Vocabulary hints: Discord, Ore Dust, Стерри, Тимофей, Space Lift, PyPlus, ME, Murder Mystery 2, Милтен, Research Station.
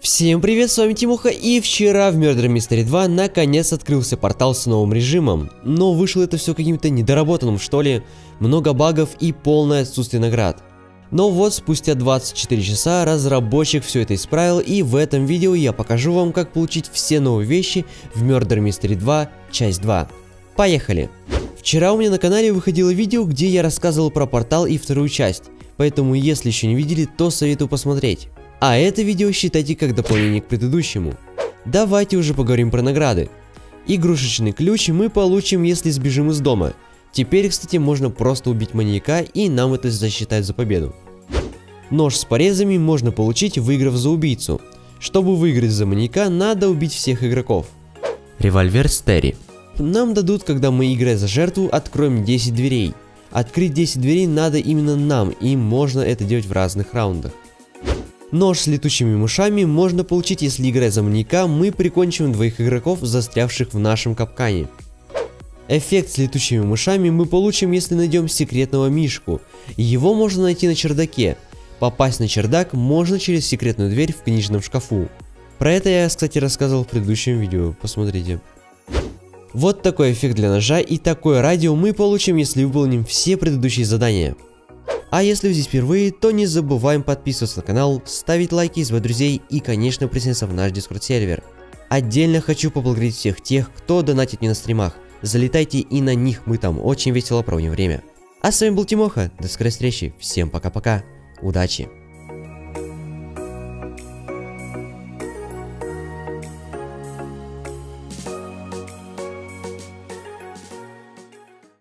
Всем привет, с вами Тимоха, и вчера в Murder Mystery 2 наконец открылся портал с новым режимом, но вышло это все каким-то недоработанным, что ли, много багов и полное отсутствие наград. Но вот спустя 24 часа разработчик все это исправил, и в этом видео я покажу вам, как получить все новые вещи в Murder Mystery 2 часть 2. Поехали! Вчера у меня на канале выходило видео, где я рассказывал про портал и вторую часть, поэтому если еще не видели, то советую посмотреть. А это видео считайте как дополнение к предыдущему. Давайте уже поговорим про награды. Игрушечный ключ мы получим, если сбежим из дома. Теперь, кстати, можно просто убить маньяка, и нам это засчитают за победу. Нож с порезами можно получить, выиграв за убийцу. Чтобы выиграть за маньяка, надо убить всех игроков. Револьвер Стерри. Нам дадут, когда мы, играя за жертву, откроем 10 дверей. Открыть 10 дверей надо именно нам, и можно это делать в разных раундах. Нож с летучими мышами можно получить, если, играя за маньяка, мы прикончим двоих игроков, застрявших в нашем капкане. Эффект с летучими мышами мы получим, если найдем секретного мишку. Его можно найти на чердаке. Попасть на чердак можно через секретную дверь в книжном шкафу. Про это я, кстати, рассказывал в предыдущем видео, посмотрите. Вот такой эффект для ножа и такое радио мы получим, если выполним все предыдущие задания. А если вы здесь впервые, то не забываем подписываться на канал, ставить лайки, звать друзей и, конечно, присоединяться в наш Discord сервер. Отдельно хочу поблагодарить всех тех, кто донатит мне на стримах. Залетайте и на них, мы там очень весело проводим время. А с вами был Тимоха, до скорой встречи, всем пока-пока, удачи!